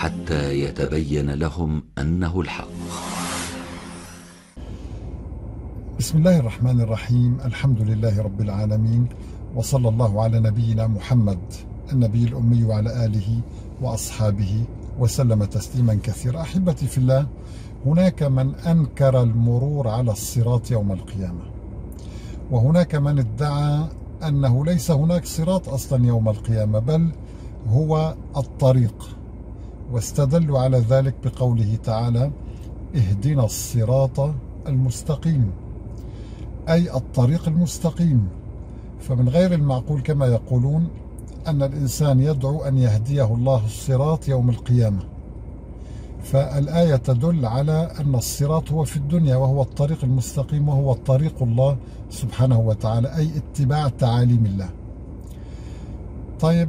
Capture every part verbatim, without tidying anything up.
حتى يتبين لهم أنه الحق. بسم الله الرحمن الرحيم، الحمد لله رب العالمين، وصلى الله على نبينا محمد النبي الأمي وعلى آله وأصحابه وسلم تسليما كثيرا. أحبتي في الله، هناك من أنكر المرور على الصراط يوم القيامة، وهناك من ادعى أنه ليس هناك صراط أصلا يوم القيامة بل هو الطريق، واستدلوا على ذلك بقوله تعالى: اهدنا الصراط المستقيم، أي الطريق المستقيم. فمن غير المعقول كما يقولون أن الإنسان يدعو أن يهديه الله الصراط يوم القيامة، فالآية تدل على أن الصراط هو في الدنيا وهو الطريق المستقيم وهو طريق الله سبحانه وتعالى، أي اتباع تعاليم الله. طيب،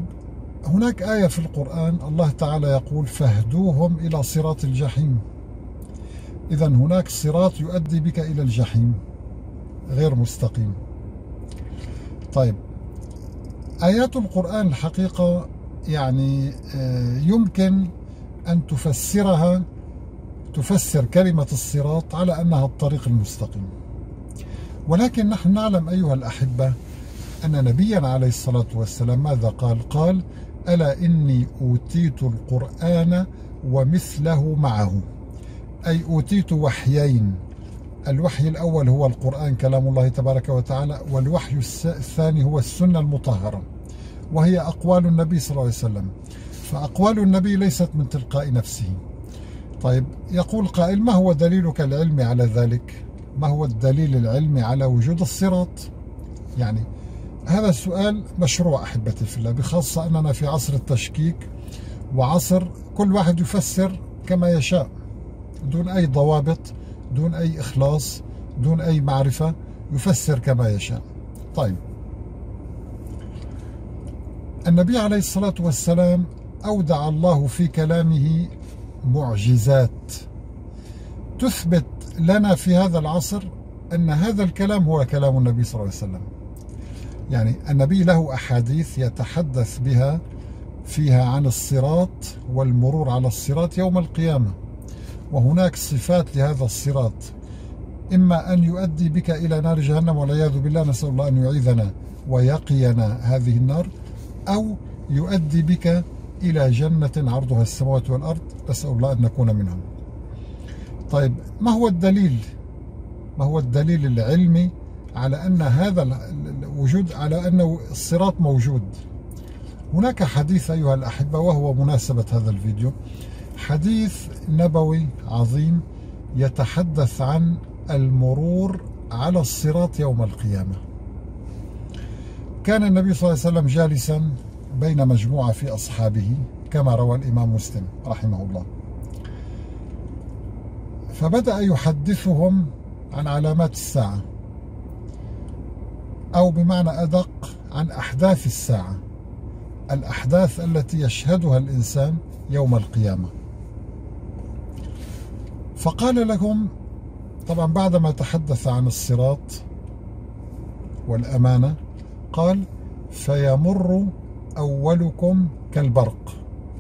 هناك آية في القرآن الله تعالى يقول: فاهدوهم إلى صراط الجحيم. إذا هناك صراط يؤدي بك إلى الجحيم غير مستقيم. طيب، آيات القرآن الحقيقة يعني يمكن أن تفسرها، تفسر كلمة الصراط على أنها الطريق المستقيم، ولكن نحن نعلم أيها الأحبة أن نبينا عليه الصلاة والسلام ماذا قال؟ قال: ألا إني أوتيت القرآن ومثله معه، أي أوتيت وحيين. الوحي الأول هو القرآن كلام الله تبارك وتعالى، والوحي الثاني هو السنة المطهرة، وهي أقوال النبي صلى الله عليه وسلم. فأقوال النبي ليست من تلقاء نفسه. طيب، يقول قائل: ما هو دليلك العلمي على ذلك؟ ما هو الدليل العلمي على وجود الصراط؟ يعني هذا السؤال مشروع أحبتي في الله، بخاصة أننا في عصر التشكيك وعصر كل واحد يفسر كما يشاء دون أي ضوابط، دون أي إخلاص، دون أي معرفة، يفسر كما يشاء. طيب، النبي عليه الصلاة والسلام أودع الله في كلامه معجزات تثبت لنا في هذا العصر أن هذا الكلام هو كلام النبي صلى الله عليه وسلم. يعني النبي له أحاديث يتحدث بها فيها عن الصراط والمرور على الصراط يوم القيامة، وهناك صفات لهذا الصراط، إما أن يؤدي بك إلى نار جهنم والعياذ بالله، نسأل الله أن يعيذنا ويقينا هذه النار، أو يؤدي بك إلى جنة عرضها السماوات والأرض، نسأل الله أن نكون منهم. طيب، ما هو الدليل؟ ما هو الدليل العلمي على أن هذا الوجود، على أن الصراط موجود؟ هناك حديث أيها الأحبة، وهو مناسبة هذا الفيديو، حديث نبوي عظيم يتحدث عن المرور على الصراط يوم القيامة. كان النبي صلى الله عليه وسلم جالسا بين مجموعة في أصحابه كما روى الإمام مسلم رحمه الله، فبدأ يحدثهم عن علامات الساعة، أو بمعنى أدق عن أحداث الساعة، الأحداث التي يشهدها الإنسان يوم القيامة. فقال لهم طبعا بعدما تحدث عن الصراط والأمانة، قال: فيمر أولكم كالبرق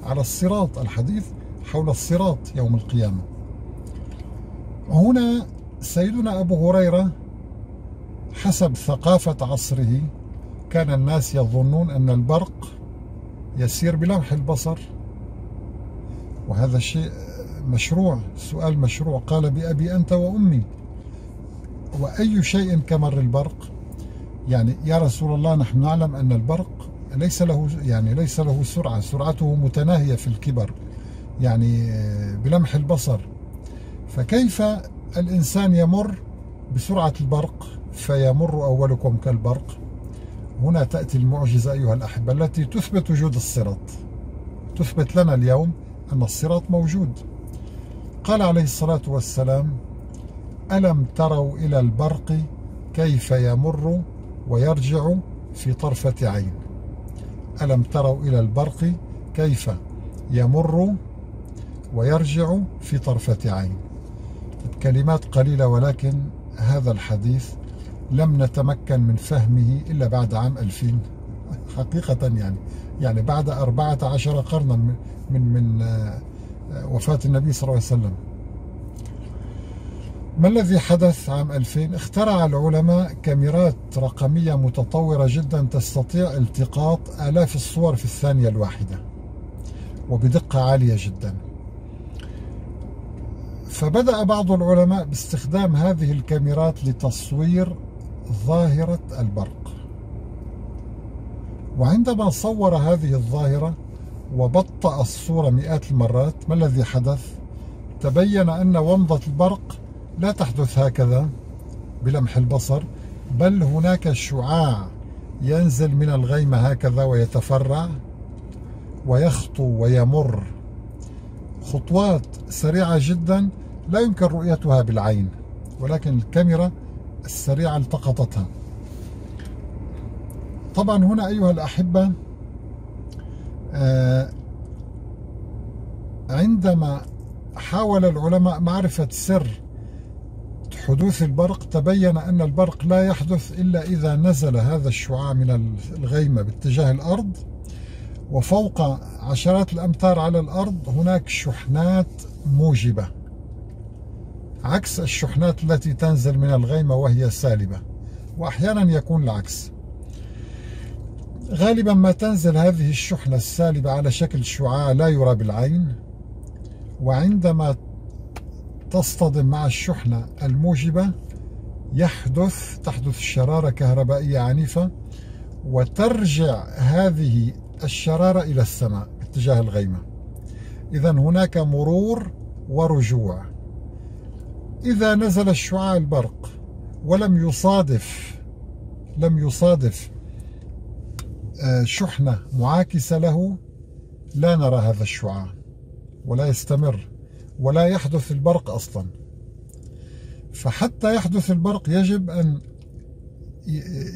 على الصراط، الحديث حول الصراط يوم القيامة. هنا سيدنا أبو هريرة حسب ثقافة عصره كان الناس يظنون أن البرق يسير بلمح البصر، وهذا الشيء مشروع، سؤال مشروع. قال: بأبي أنت وأمي وأي شيء كمر البرق؟ يعني يا رسول الله، نحن نعلم أن البرق ليس له يعني ليس له سرعة، سرعته متناهية في الكبر، يعني بلمح البصر، فكيف الإنسان يمر بسرعة البرق؟ فيمر أولكم كالبرق. هنا تأتي المعجزة أيها الأحبة التي تثبت وجود الصراط، تثبت لنا اليوم أن الصراط موجود. قال عليه الصلاة والسلام: ألم تروا إلى البرق كيف يمر ويرجع في طرفة عين. ألم تروا إلى البرق كيف يمر ويرجع في طرفة عين. كلمات قليلة، ولكن هذا الحديث لم نتمكن من فهمه إلا بعد عام ألفين حقيقة، يعني يعني بعد أربعة عشر قرنا من من وفاة النبي صلى الله عليه وسلم. ما الذي حدث عام ألفين؟ اخترع العلماء كاميرات رقمية متطورة جدا تستطيع التقاط آلاف الصور في الثانية الواحدة وبدقة عالية جدا. فبدأ بعض العلماء باستخدام هذه الكاميرات لتصوير ظاهرة البرق، وعندما صور هذه الظاهرة وبطأ الصورة مئات المرات، ما الذي حدث؟ تبين أن ومضة البرق لا تحدث هكذا بلمح البصر، بل هناك شعاع ينزل من الغيمة هكذا ويتفرع ويخطو ويمر خطوات سريعة جدا لا يمكن رؤيتها بالعين، ولكن الكاميرا السريعة التقطتها. طبعا هنا أيها الأحبة، عندما حاول العلماء معرفة سر حدوث البرق تبين أن البرق لا يحدث إلا إذا نزل هذا الشعاع من الغيمة باتجاه الأرض، وفوق عشرات الأمتار على الأرض هناك شحنات موجبة عكس الشحنات التي تنزل من الغيمة وهي سالبة، وأحيانا يكون العكس. غالبا ما تنزل هذه الشحنة السالبة على شكل شعاع لا يرى بالعين، وعندما تصطدم مع الشحنة الموجبة يحدث تحدث شرارة كهربائية عنيفة، وترجع هذه الشرارة إلى السماء باتجاه الغيمة. إذن هناك مرور ورجوع. إذا نزل الشعاع البرق ولم يصادف لم يصادف شحنة معاكسة له، لا نرى هذا الشعاع ولا يستمر ولا يحدث البرق أصلا. فحتى يحدث البرق يجب أن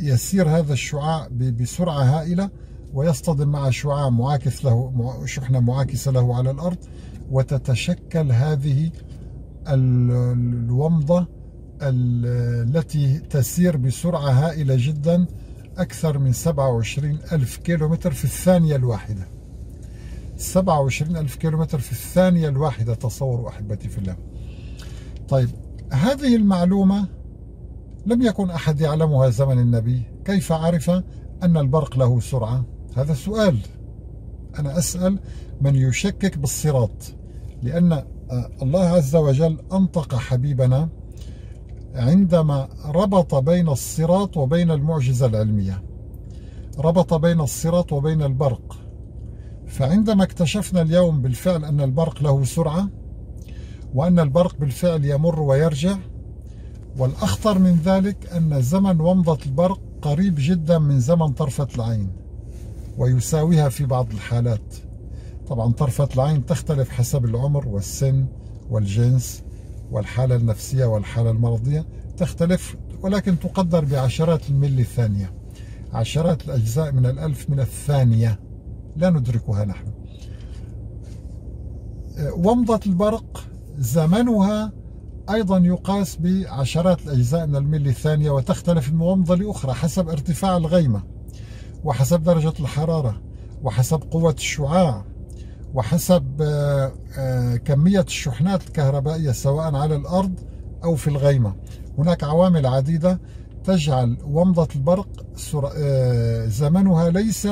يسير هذا الشعاع بسرعة هائلة ويصطدم مع شعاع معاكس له، شحنة معاكسة له على الأرض، وتتشكل هذه الومضة التي تسير بسرعة هائلة جدا، أكثر من سبعة وعشرين ألف كيلومتر في الثانية الواحدة. سبعة وعشرين ألف كيلومتر في الثانية الواحدة، تصوروا أحبتي في الله. طيب، هذه المعلومة لم يكن أحد يعلمها زمن النبي، كيف عرف أن البرق له سرعة؟ هذا سؤال أنا أسأل من يشكك بالصراط، لأن الله عز وجل أنطق حبيبنا عندما ربط بين الصراط وبين المعجزة العلمية، ربط بين الصراط وبين البرق. فعندما اكتشفنا اليوم بالفعل أن البرق له سرعة، وأن البرق بالفعل يمر ويرجع، والأخطر من ذلك أن زمن ومضة البرق قريب جدا من زمن طرفة العين ويساويها في بعض الحالات. طبعا طرفة العين تختلف حسب العمر والسن والجنس والحالة النفسية والحالة المرضية، تختلف، ولكن تقدر بعشرات الملي الثانية، عشرات الأجزاء من الألف من الثانية لا ندركها نحن. ومضة البرق زمنها أيضا يقاس بعشرات الأجزاء من الملي الثانية، وتختلف من ومضة لأخرى حسب ارتفاع الغيمة وحسب درجة الحرارة وحسب قوة الشعاع وحسب كمية الشحنات الكهربائية سواء على الأرض أو في الغيمة. هناك عوامل عديدة تجعل ومضة البرق زمنها ليس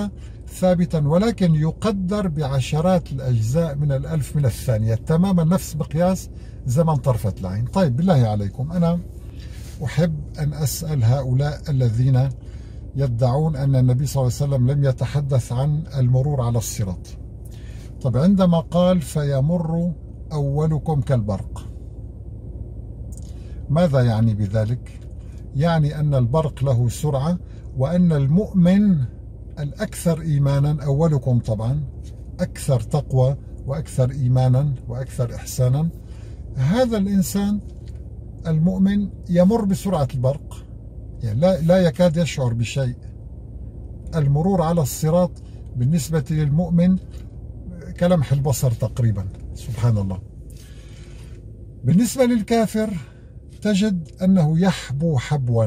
ثابتا، ولكن يقدر بعشرات الأجزاء من الألف من الثانية، تماما نفس مقياس زمن طرفة العين. طيب، بالله عليكم، أنا أحب أن أسأل هؤلاء الذين يدعون أن النبي صلى الله عليه وسلم لم يتحدث عن المرور على الصراط. طب عندما قال فيمر أولكم كالبرق، ماذا يعني بذلك؟ يعني أن البرق له سرعة، وأن المؤمن الأكثر إيمانا أولكم طبعا أكثر تقوى وأكثر إيمانا وأكثر إحسانا، هذا الإنسان المؤمن يمر بسرعة البرق، يعني لا, لا يكاد يشعر بشيء. المرور على الصراط بالنسبة للمؤمن كلمح البصر تقريبا، سبحان الله. بالنسبة للكافر تجد أنه يحبو حبوا،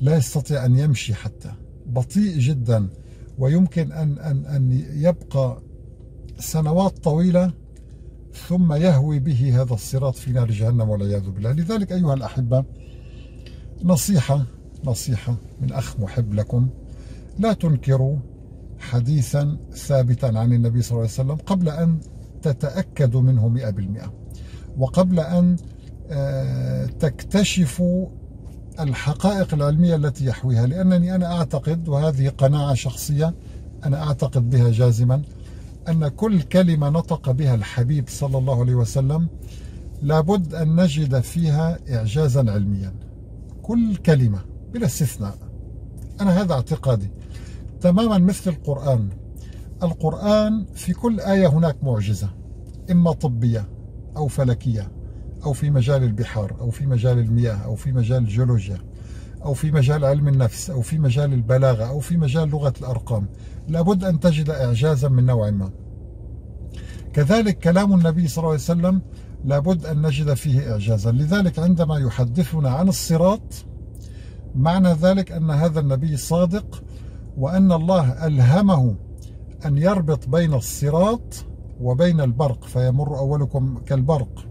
لا يستطيع أن يمشي، حتى بطيء جدا، ويمكن أن, أن, أن يبقى سنوات طويلة ثم يهوي به هذا الصراط في نار جهنم والعياذ بالله. لذلك أيها الأحبة، نصيحة نصيحة من أخ محب لكم، لا تنكروا حديثا ثابتا عن النبي صلى الله عليه وسلم قبل أن تتأكدوا منه مئة بالمئة، وقبل أن تكتشفوا الحقائق العلمية التي يحويها. لأنني أنا أعتقد، وهذه قناعة شخصية أنا أعتقد بها جازما، أن كل كلمة نطق بها الحبيب صلى الله عليه وسلم لابد أن نجد فيها إعجازا علميا، كل كلمة بلا استثناء. أنا هذا اعتقادي، تماما مثل القرآن. القرآن في كل آية هناك معجزة، إما طبية أو فلكية أو في مجال البحار أو في مجال المياه أو في مجال الجيولوجيا أو في مجال علم النفس أو في مجال البلاغة أو في مجال لغة الأرقام، لابد أن تجد إعجازا من نوع ما. كذلك كلام النبي صلى الله عليه وسلم لابد أن نجد فيه إعجازا. لذلك عندما يحدثنا عن الصراط، معنى ذلك أن هذا النبي صادق، وأن الله ألهمه أن يربط بين الصراط وبين البرق، فيمر أولكم كالبرق،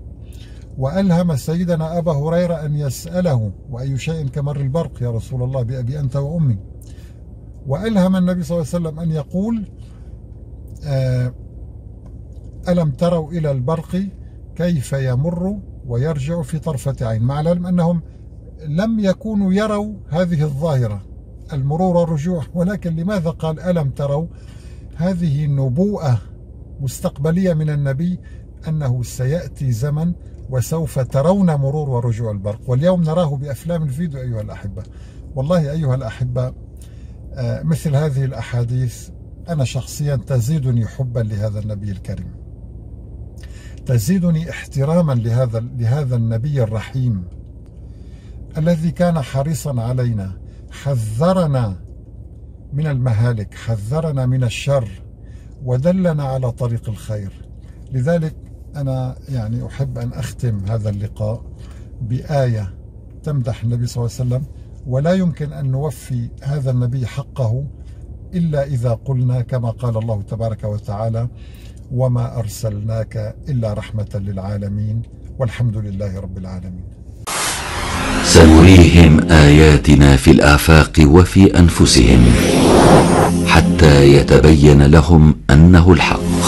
وألهم سيدنا أبا هريرة أن يسأله وأي شيء كمر البرق يا رسول الله، بأبي أنت وأمي. وألهم النبي صلى الله عليه وسلم أن يقول ألم تروا إلى البرق كيف يمر ويرجع في طرفة عين، مع العلم أنهم لم يكونوا يروا هذه الظاهرة، المرور والرجوع، ولكن لماذا قال ألم تروا؟ هذه نبوءة مستقبلية من النبي أنه سيأتي زمن وسوف ترون مرور ورجوع البرق، واليوم نراه بأفلام الفيديو أيها الأحبة. والله أيها الأحبة، مثل هذه الأحاديث أنا شخصيا تزيدني حبا لهذا النبي الكريم، تزيدني احتراما لهذا لهذا النبي الرحيم الذي كان حريصا علينا، حذرنا من المهالك، حذرنا من الشر، ودلنا على طريق الخير. لذلك أنا يعني أحب أن أختم هذا اللقاء بآية تمدح النبي صلى الله عليه وسلم، ولا يمكن أن نوفي هذا النبي حقه إلا إذا قلنا كما قال الله تبارك وتعالى وما أرسلناك إلا رحمة للعالمين، والحمد لله رب العالمين. سنريهم آياتنا في الآفاق وفي أنفسهم حتى يتبين لهم أنه الحق.